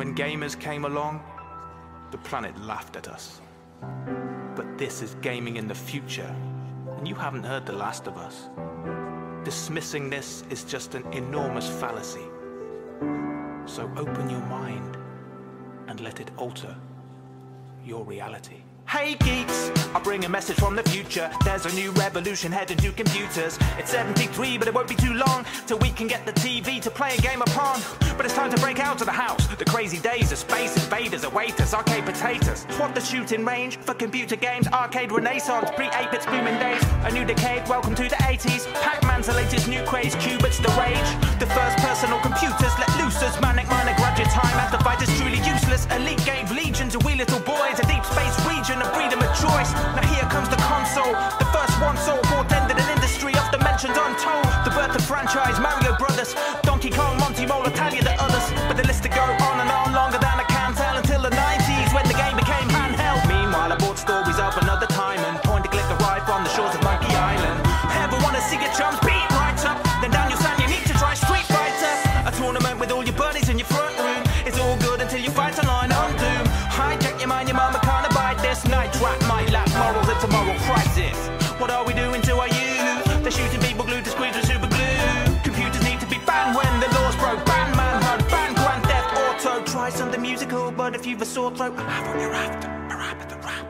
When gamers came along, the planet laughed at us. But this is gaming in the future, and you haven't heard the last of us. Dismissing this is just an enormous fallacy. So open your mind and let it alter your reality. Hey geeks, I bring a message from the future. There's a new revolution heading to computers. It's 73, but it won't be too long till we can get the TV to play a game of Pong. But it's time to break out of the house. The crazy days of space invaders await us. Arcade potatoes, swap the shooting range for computer games. Arcade renaissance, pre-8-bits booming days. A new decade, welcome to the 80s. Pac Man's the latest new craze, Cubits the rage. The first personal computers let loose as manic minor graduate time. As the fight is truly useless, elite gave legions of wee little boys. A deep space region, the freedom of choice. Now here comes the console, the first one sold, portended an industry of dimensions untold. The birth of franchise, Mario Brothers, Donkey Kong, Monty Mole, Italia, the others. But the list to go on and on, longer than I can tell, until the 90s when the game became handheld. Meanwhile I bought stories of another time and point-and-click arrived on the shores of Monkey Island. Ever wanna see your chums beat right up? Then down your sand you need to try Street Fighter. A tournament with all your buddies in your front room. It's all good until you fight online on Doom. Hijack your mind, your mama can't abide this. Night trap might lack morals, it's a moral crisis. What are we doing to our youth? They're shooting people glued to screens with super glue. Computers need to be banned when the laws broke. Ban manhunt, ban Grand Theft Auto. Try something musical, but if you've a sore throat, have on your raft, a rap at the rap.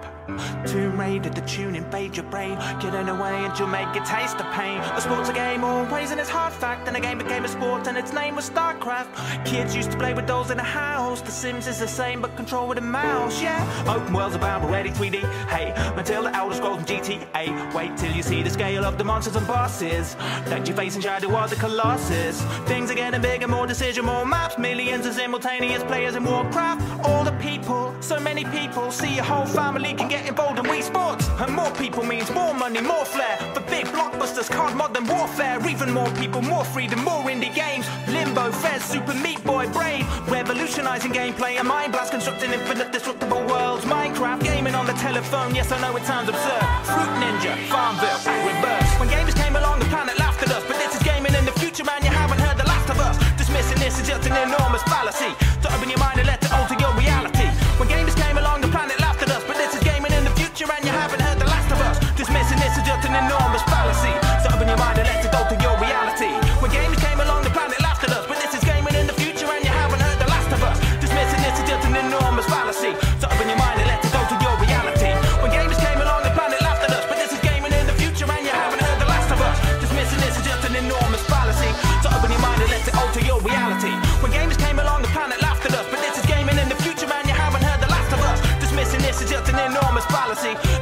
Tomb Raider, the tune invade your brain. Get in away and you'll make it taste the pain. A sport's a game always, and it's hard fact. And a game became a sport and its name was Starcraft. Kids used to play with dolls in a house. The Sims is the same but controlled with a mouse, yeah. Open worlds abound, already 3D. Hey, Matilda, Elder Scrolls and GTA. Wait till you see the scale of the monsters and bosses that you face in Shadow of the Colossus. Things are getting bigger, more decision, more maps. Millions of simultaneous players in Warcraft. All the people, so many people. See your whole family can get involved in Wii Sports. And more people means more money, more flair. For big blockbusters called Modern Warfare. Even more people, more freedom, more indie games. Limbo, Fez, Super Meat Boy, Brave. Revolutionising gameplay, a mind blast, constructing infinite destructible worlds. Minecraft, gaming on the telephone, yes I know it sounds absurd. Fruit Ninja, Farmville, Reverse. When gamers came along the planet laughed at us. But this is gaming in the future man, you haven't heard the last of us. Dismissing this is just an enormous fallacy. So open your mind and let it alter your reality. When gamers came along the planet laughed at us. But this is gaming in the future and you haven't heard the last of us. Dismissing this is just an enormous fallacy. So open your mind and let it alter your reality. When gamers came along the planet laughed at us. But this is gaming in the future and you haven't heard the last of us. Dismissing this is just an enormous fallacy. So open your mind and let it alter your reality. When gamers came along the planet laughed at us. But this is gaming in the future and you haven't heard the last of us. Dismissing this is just an enormous fallacy. So open your mind and let it alter your reality. When gamers came along the planet laughed at us. But this is gaming in the future and you haven't heard the last of us. Dismissing this is just an enormous fallacy.